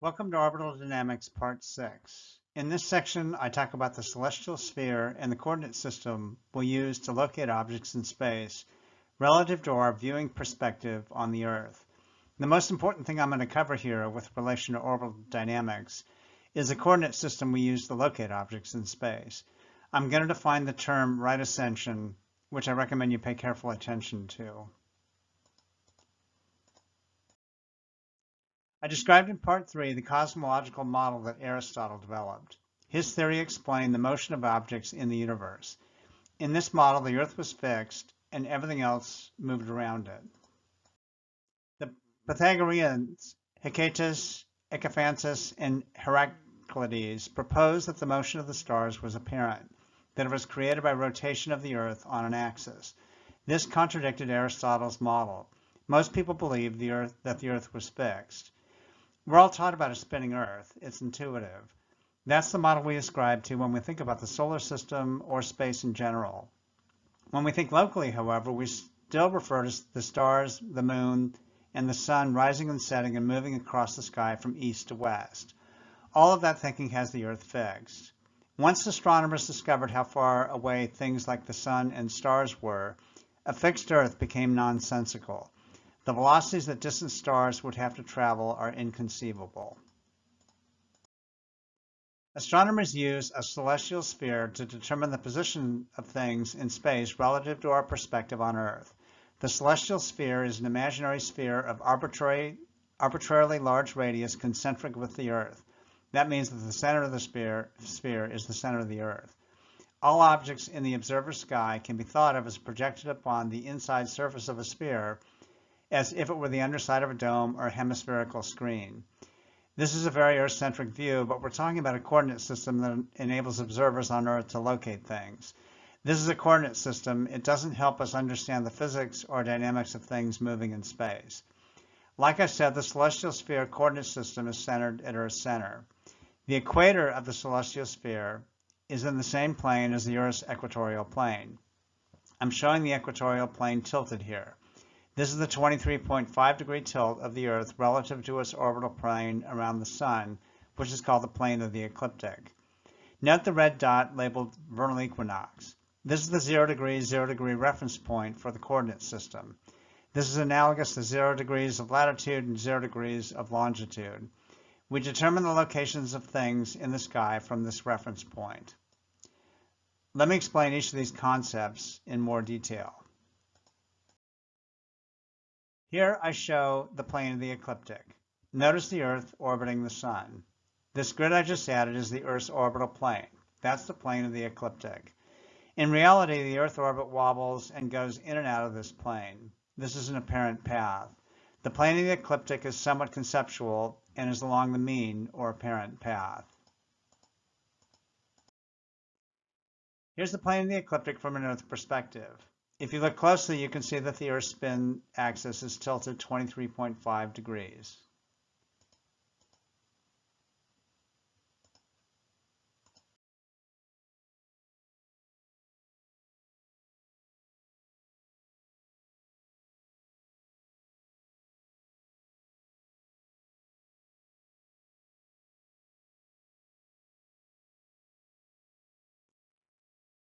Welcome to Orbital Dynamics Part 6. In this section, I talk about the celestial sphere and the coordinate system we'll use to locate objects in space relative to our viewing perspective on the Earth. The most important thing I'm going to cover here with relation to orbital dynamics is the coordinate system we use to locate objects in space. I'm going to define the term right ascension, which I recommend you pay careful attention to. I described in Part 3 the cosmological model that Aristotle developed. His theory explained the motion of objects in the universe. In this model, the Earth was fixed and everything else moved around it. The Pythagoreans, Hicetas, Ecphantus, and Heraclides proposed that the motion of the stars was apparent, that it was created by rotation of the Earth on an axis. This contradicted Aristotle's model. Most people believed that the Earth was fixed. We're all taught about a spinning Earth. It's intuitive. That's the model we ascribe to when we think about the solar system or space in general. When we think locally, however, we still refer to the stars, the moon, and the sun rising and setting and moving across the sky from east to west. All of that thinking has the Earth fixed. Once astronomers discovered how far away things like the sun and stars were, a fixed Earth became nonsensical. The velocities that distant stars would have to travel are inconceivable. Astronomers use a celestial sphere to determine the position of things in space relative to our perspective on Earth. The celestial sphere is an imaginary sphere of arbitrarily large radius concentric with the Earth. That means that the center of the sphere is the center of the Earth. All objects in the observer's sky can be thought of as projected upon the inside surface of a sphere, as if it were the underside of a dome or a hemispherical screen. This is a very Earth-centric view, but we're talking about a coordinate system that enables observers on Earth to locate things. This is a coordinate system. It doesn't help us understand the physics or dynamics of things moving in space. Like I said, the celestial sphere coordinate system is centered at Earth's center. The equator of the celestial sphere is in the same plane as the Earth's equatorial plane. I'm showing the equatorial plane tilted here. This is the 23.5 degree tilt of the Earth relative to its orbital plane around the Sun, which is called the plane of the ecliptic. Note the red dot labeled Vernal Equinox. This is the 0 degree reference point for the coordinate system. This is analogous to 0 degrees of latitude and 0 degrees of longitude. We determine the locations of things in the sky from this reference point. Let me explain each of these concepts in more detail. Here I show the plane of the ecliptic. Notice the Earth orbiting the Sun. This grid I just added is the Earth's orbital plane. That's the plane of the ecliptic. In reality, the Earth orbit wobbles and goes in and out of this plane. This is an apparent path. The plane of the ecliptic is somewhat conceptual and is along the mean or apparent path. Here's the plane of the ecliptic from an Earth perspective. If you look closely, you can see that the Earth's spin axis is tilted 23.5 degrees.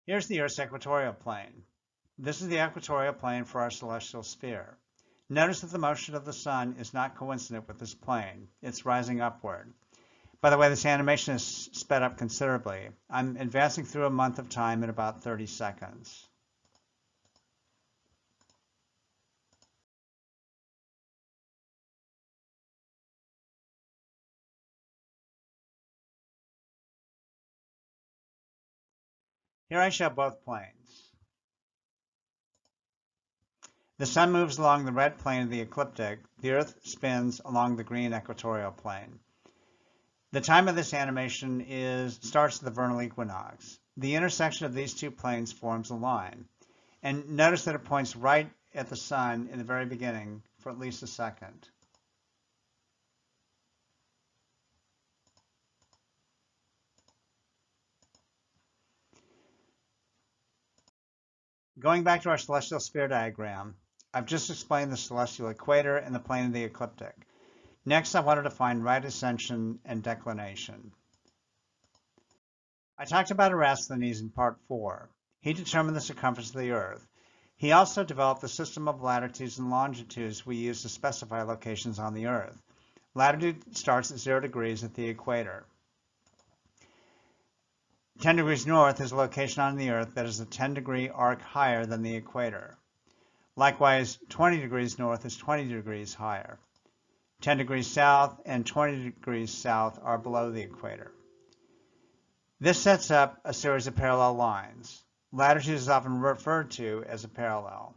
Here's the Earth's equatorial plane. This is the equatorial plane for our celestial sphere. Notice that the motion of the Sun is not coincident with this plane. It's rising upward. By the way, this animation is sped up considerably. I'm advancing through a month of time in about 30 seconds. Here I show both planes. The Sun moves along the red plane of the ecliptic. The Earth spins along the green equatorial plane. The time of this animation starts at the vernal equinox. The intersection of these two planes forms a line. And notice that it points right at the Sun in the very beginning for at least a second. Going back to our celestial sphere diagram, I've just explained the celestial equator and the plane of the ecliptic. Next, I wanted to find right ascension and declination. I talked about Eratosthenes in part 4. He determined the circumference of the Earth. He also developed the system of latitudes and longitudes we use to specify locations on the Earth. Latitude starts at 0 degrees at the equator. 10 degrees north is a location on the Earth that is a 10-degree arc higher than the equator. Likewise, 20 degrees north is 20 degrees higher. 10 degrees south and 20 degrees south are below the equator. This sets up a series of parallel lines. Latitude is often referred to as a parallel.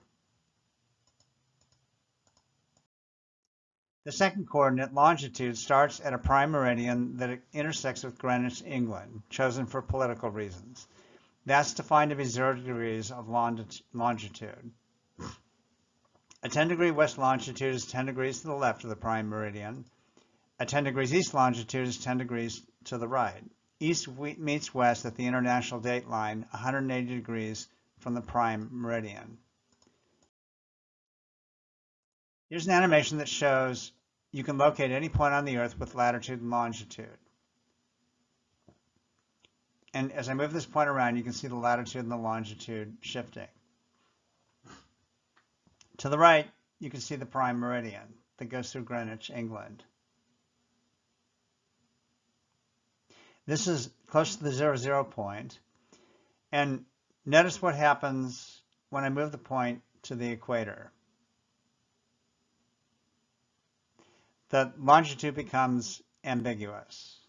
The second coordinate, longitude, starts at a prime meridian that intersects with Greenwich, England, chosen for political reasons. That's defined to be 0 degrees of longitude. A 10-degree west longitude is 10 degrees to the left of the prime meridian. A 10 degrees east longitude is 10 degrees to the right. East meets west at the International Date Line, 180 degrees from the prime meridian. Here's an animation that shows you can locate any point on the Earth with latitude and longitude. And as I move this point around, you can see the latitude and the longitude shifting. To the right, you can see the prime meridian that goes through Greenwich, England. This is close to the 0, 0 point. And notice what happens when I move the point to the equator. The longitude becomes ambiguous.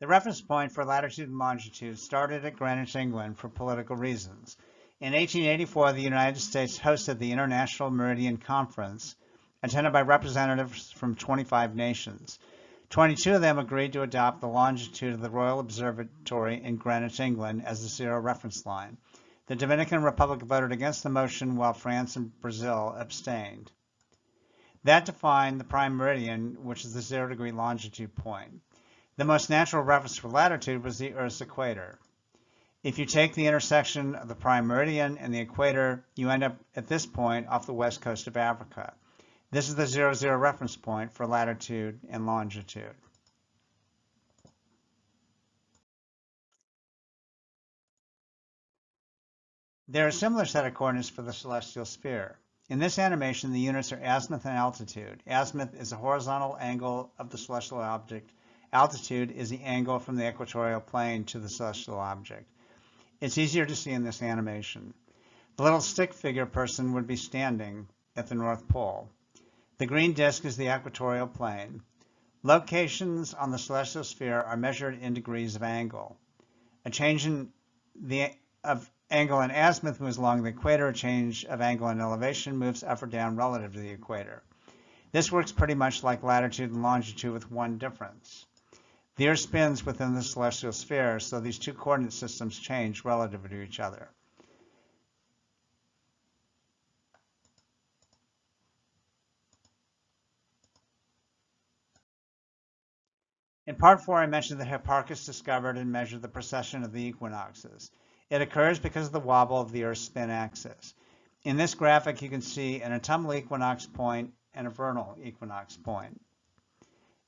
The reference point for latitude and longitude started at Greenwich, England for political reasons. In 1884, the United States hosted the International Meridian Conference, attended by representatives from 25 nations. 22 of them agreed to adopt the longitude of the Royal Observatory in Greenwich, England as the 0 reference line. The Dominican Republic voted against the motion while France and Brazil abstained. That defined the prime meridian, which is the 0 degree longitude point. The most natural reference for latitude was the Earth's equator. If you take the intersection of the prime meridian and the equator, you end up at this point off the west coast of Africa. This is the 0, 0 reference point for latitude and longitude. There are a similar set of coordinates for the celestial sphere. In this animation, the units are azimuth and altitude. Azimuth is the horizontal angle of the celestial object. Altitude is the angle from the equatorial plane to the celestial object. It's easier to see in this animation. The little stick figure person would be standing at the North Pole. The green disk is the equatorial plane. Locations on the celestial sphere are measured in degrees of angle. A change in the of angle in azimuth moves along the equator. A change of angle in elevation moves up or down relative to the equator. This works pretty much like latitude and longitude with one difference. The Earth spins within the celestial sphere, so these two coordinate systems change relative to each other. In part 4, I mentioned that Hipparchus discovered and measured the precession of the equinoxes. It occurs because of the wobble of the Earth's spin axis. In this graphic, you can see an autumnal equinox point and a vernal equinox point.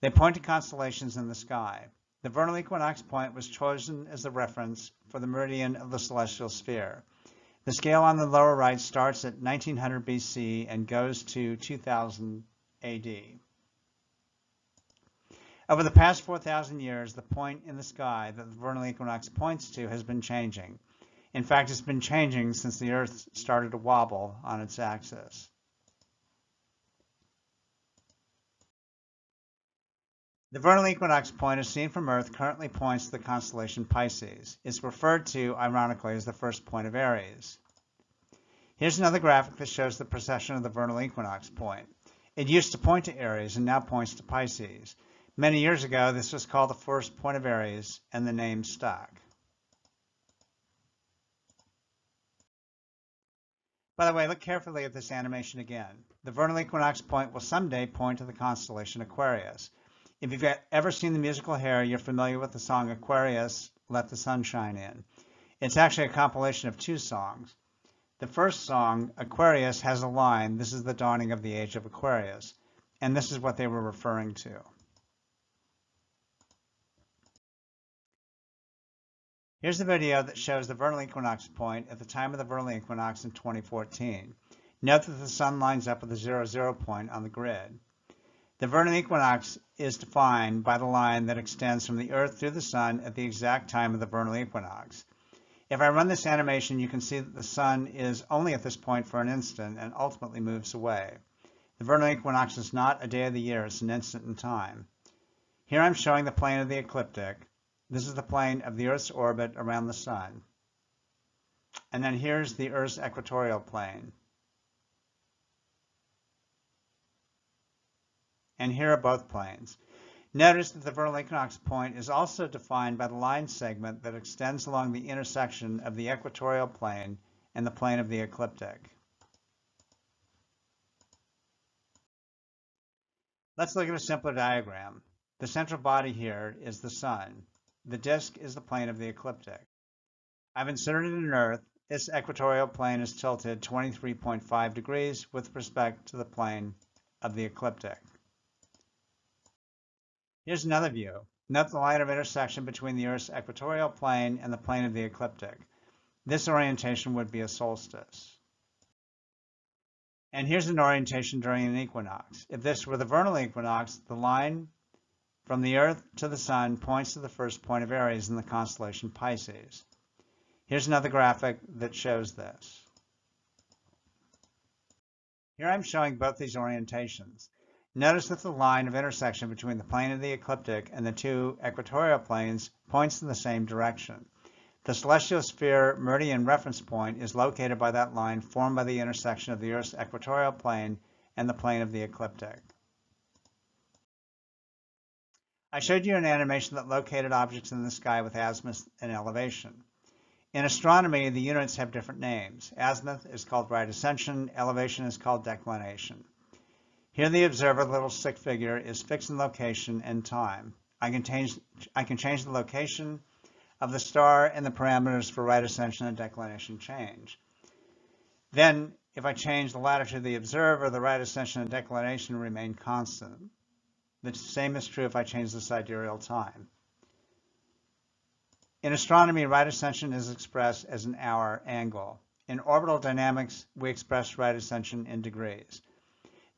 They point to constellations in the sky. The vernal equinox point was chosen as the reference for the meridian of the celestial sphere. The scale on the lower right starts at 1900 BC and goes to 2000 AD. Over the past 4,000 years, the point in the sky that the vernal equinox points to has been changing. In fact, it's been changing since the Earth started to wobble on its axis. The vernal equinox point, as seen from Earth, currently points to the constellation Pisces. It's referred to, ironically, as the first point of Aries. Here's another graphic that shows the precession of the vernal equinox point. It used to point to Aries and now points to Pisces. Many years ago, this was called the first point of Aries, and the name stuck. By the way, look carefully at this animation again. The vernal equinox point will someday point to the constellation Aquarius. If you've ever seen the musical Hair, you're familiar with the song Aquarius, Let the Sun Shine In. It's actually a compilation of two songs. The first song, Aquarius, has a line, "This is the dawning of the age of Aquarius," and this is what they were referring to. Here's the video that shows the vernal equinox point at the time of the vernal equinox in 2014. Note that the sun lines up with the 00 point on the grid. The vernal equinox is defined by the line that extends from the Earth through the sun at the exact time of the vernal equinox. If I run this animation, you can see that the sun is only at this point for an instant and ultimately moves away. The vernal equinox is not a day of the year, it's an instant in time. Here I'm showing the plane of the ecliptic. This is the plane of the Earth's orbit around the sun. And then here's the Earth's equatorial plane. And here are both planes. Notice that the vernal equinox point is also defined by the line segment that extends along the intersection of the equatorial plane and the plane of the ecliptic. Let's look at a simpler diagram. The central body here is the sun. The disk is the plane of the ecliptic. I've inserted an Earth. Its equatorial plane is tilted 23.5 degrees with respect to the plane of the ecliptic. Here's another view. Note the line of intersection between the Earth's equatorial plane and the plane of the ecliptic. This orientation would be a solstice. And here's an orientation during an equinox. If this were the vernal equinox, the line from the Earth to the sun points to the first point of Aries in the constellation Pisces. Here's another graphic that shows this. Here I'm showing both these orientations. Notice that the line of intersection between the plane of the ecliptic and the two equatorial planes points in the same direction. The celestial sphere meridian reference point is located by that line formed by the intersection of the Earth's equatorial plane and the plane of the ecliptic. I showed you an animation that located objects in the sky with azimuth and elevation. In astronomy, the units have different names. Azimuth is called right ascension, elevation is called declination. Here the observer, the little stick figure, is fixed in location and time. I can change the location of the star and the parameters for right ascension and declination change. Then, if I change the latitude of the observer, the right ascension and declination remain constant. The same is true if I change the sidereal time. In astronomy, right ascension is expressed as an hour angle. In orbital dynamics, we express right ascension in degrees.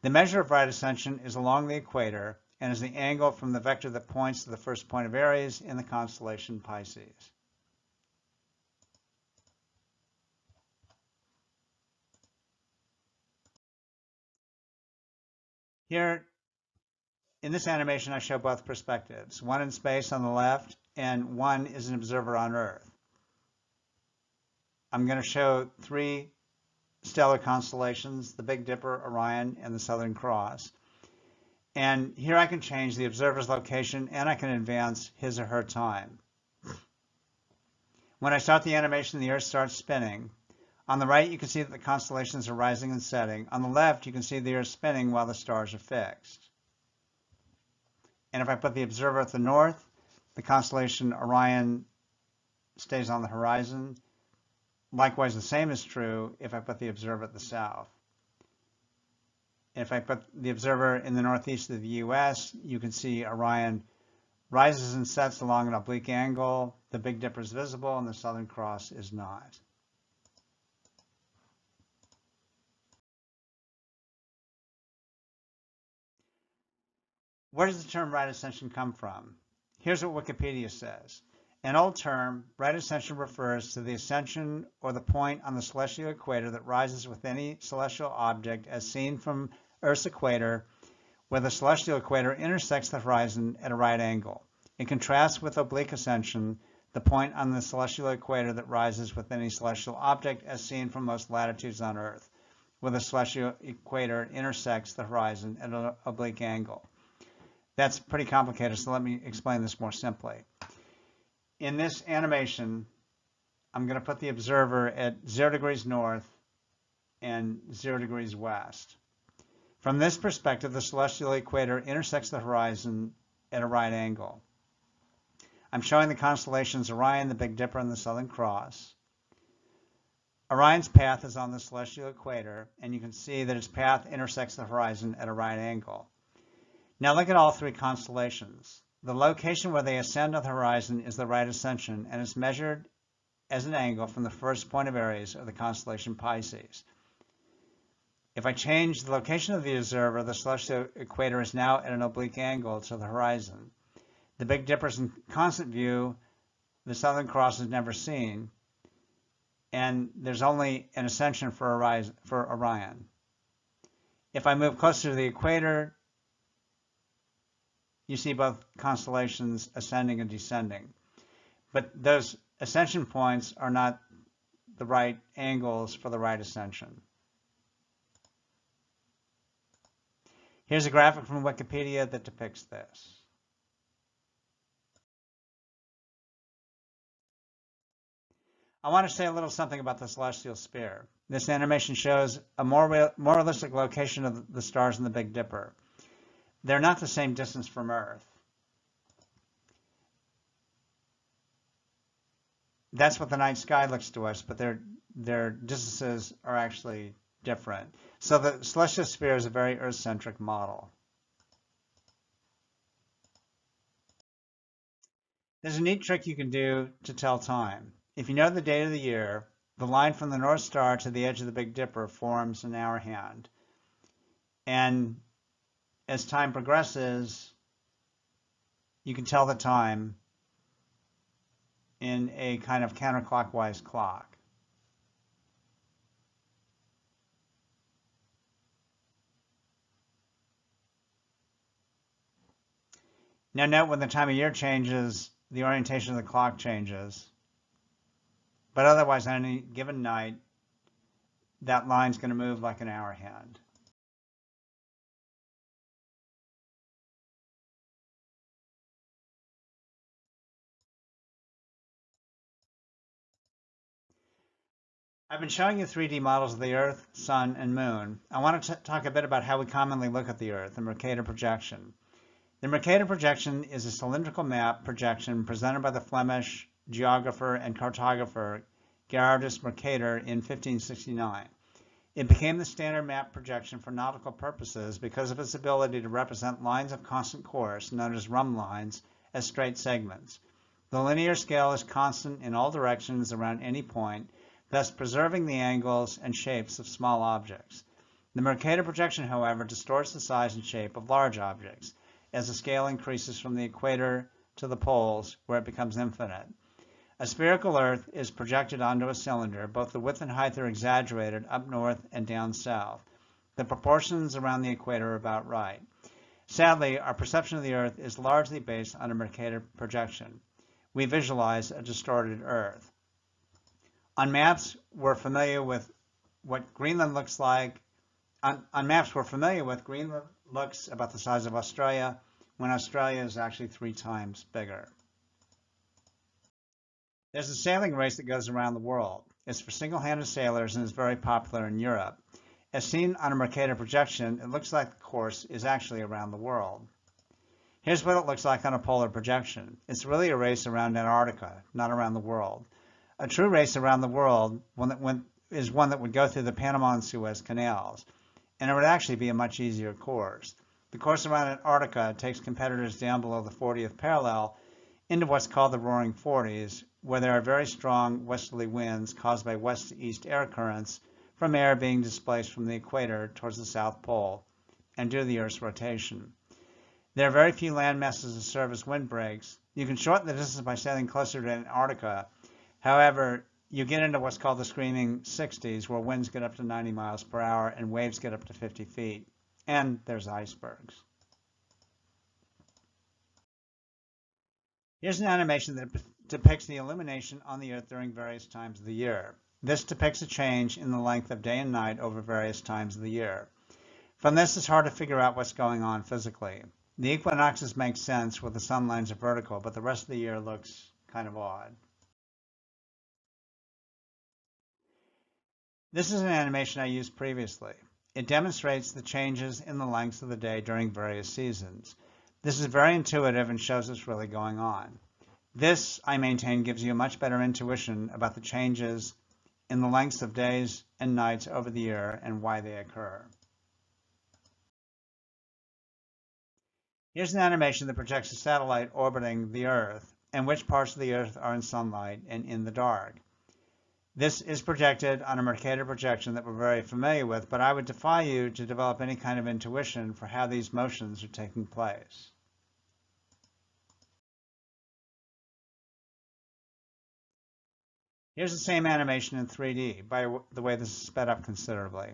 The measure of right ascension is along the equator and is the angle from the vector that points to the first point of Aries in the constellation Pisces. Here, in this animation, I show both perspectives, one in space on the left, and one is an observer on Earth. I'm going to show three stellar constellations, the Big Dipper, Orion, and the Southern Cross. And here I can change the observer's location, and I can advance his or her time. When I start the animation, the Earth starts spinning. On the right, you can see that the constellations are rising and setting. On the left, you can see the Earth spinning while the stars are fixed. And if I put the observer at the north, the constellation Orion stays on the horizon. Likewise, the same is true if I put the observer at the south. If I put the observer in the northeast of the U.S., you can see Orion rises and sets along an oblique angle. The Big Dipper is visible and the Southern Cross is not. Where does the term right ascension come from? Here's what Wikipedia says. An old term, right ascension refers to the ascension or the point on the celestial equator that rises with any celestial object as seen from Earth's equator, where the celestial equator intersects the horizon at a right angle. It contrasts with oblique ascension, the point on the celestial equator that rises with any celestial object as seen from most latitudes on Earth, where the celestial equator intersects the horizon at an oblique angle. That's pretty complicated, so let me explain this more simply. In this animation, I'm going to put the observer at 0 degrees north and 0 degrees west. From this perspective, the celestial equator intersects the horizon at a right angle. I'm showing the constellations Orion, the Big Dipper, and the Southern Cross. Orion's path is on the celestial equator, and you can see that its path intersects the horizon at a right angle. Now look at all three constellations. The location where they ascend on the horizon is the right ascension, and is measured as an angle from the first point of Aries of the constellation Pisces. If I change the location of the observer, the celestial equator is now at an oblique angle to the horizon. The Big Dipper is in constant view, the Southern Cross is never seen, and there's only an ascension for Orion. If I move closer to the equator, you see both constellations ascending and descending. But those ascension points are not the right angles for the right ascension. Here's a graphic from Wikipedia that depicts this. I want to say a little something about the Celestial Sphere. This animation shows a more realistic location of the stars in the Big Dipper. They're not the same distance from Earth. That's what the night sky looks to us, but their distances are actually different. So the Celestial Sphere is a very Earth-centric model. There's a neat trick you can do to tell time. If you know the date of the year, the line from the North Star to the edge of the Big Dipper forms an hour hand. And as time progresses, you can tell the time in a kind of counterclockwise clock. Now note when the time of year changes, the orientation of the clock changes. But otherwise, on any given night, that line's going to move like an hour hand. I've been showing you 3D models of the Earth, Sun, and Moon. I want to talk a bit about how we commonly look at the Earth, the Mercator projection. The Mercator projection is a cylindrical map projection presented by the Flemish geographer and cartographer Gerardus Mercator in 1569. It became the standard map projection for nautical purposes because of its ability to represent lines of constant course, known as rhum lines, as straight segments. The linear scale is constant in all directions around any point, thus preserving the angles and shapes of small objects. The Mercator projection, however, distorts the size and shape of large objects, as the scale increases from the equator to the poles, where it becomes infinite. A spherical Earth is projected onto a cylinder. Both the width and height are exaggerated up north and down south. The proportions around the equator are about right. Sadly, our perception of the Earth is largely based on a Mercator projection. We visualize a distorted Earth. On maps, we're familiar with what Greenland looks like. On maps, we're familiar with Greenland looks about the size of Australia, when Australia is actually 3 times bigger. There's a sailing race that goes around the world. It's for single-handed sailors and is very popular in Europe. As seen on a Mercator projection, it looks like the course is actually around the world. Here's what it looks like on a polar projection. It's really a race around Antarctica, not around the world. A true race around the world is one that would go through the Panama and Suez canals, and it would actually be a much easier course. The course around Antarctica takes competitors down below the 40th parallel into what's called the Roaring 40s, where there are very strong westerly winds caused by west to east air currents from air being displaced from the equator towards the South Pole and due to the Earth's rotation. There are very few land masses to serve as windbreaks. You can shorten the distance by sailing closer to Antarctica. However, you get into what's called the Screaming 60s, where winds get up to 90 miles per hour and waves get up to 50 feet. And there's icebergs. Here's an animation that depicts the illumination on the Earth during various times of the year. This depicts a change in the length of day and night over various times of the year. From this, it's hard to figure out what's going on physically. The equinoxes make sense where the sun lines are vertical, but the rest of the year looks kind of odd. This is an animation I used previously. It demonstrates the changes in the lengths of the day during various seasons. This is very intuitive and shows what's really going on. This, I maintain, gives you a much better intuition about the changes in the lengths of days and nights over the year and why they occur. Here's an animation that projects a satellite orbiting the Earth and which parts of the Earth are in sunlight and in the dark. This is projected on a Mercator projection that we're very familiar with, but I would defy you to develop any kind of intuition for how these motions are taking place. Here's the same animation in 3D. By the way, this is sped up considerably.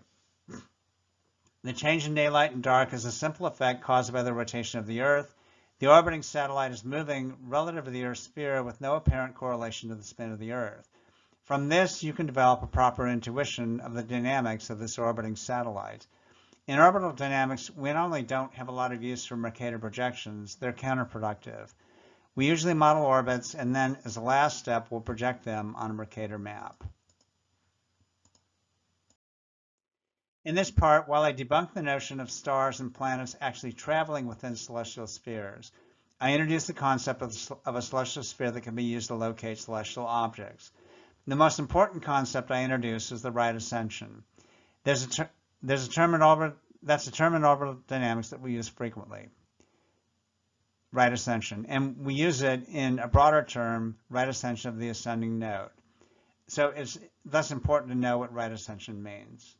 The change in daylight and dark is a simple effect caused by the rotation of the Earth. The orbiting satellite is moving relative to the Earth's sphere with no apparent correlation to the spin of the Earth. From this, you can develop a proper intuition of the dynamics of this orbiting satellite. In orbital dynamics, we not only don't have a lot of use for Mercator projections, they're counterproductive. We usually model orbits, and then as a last step, we'll project them on a Mercator map. In this part, while I debunk the notion of stars and planets actually traveling within celestial spheres, I introduce the concept of a celestial sphere that can be used to locate celestial objects. The most important concept I introduce is the right ascension. That's a term in orbital dynamics that we use frequently. Right ascension, and we use it in a broader term, right ascension of the ascending node. So it's thus important to know what right ascension means.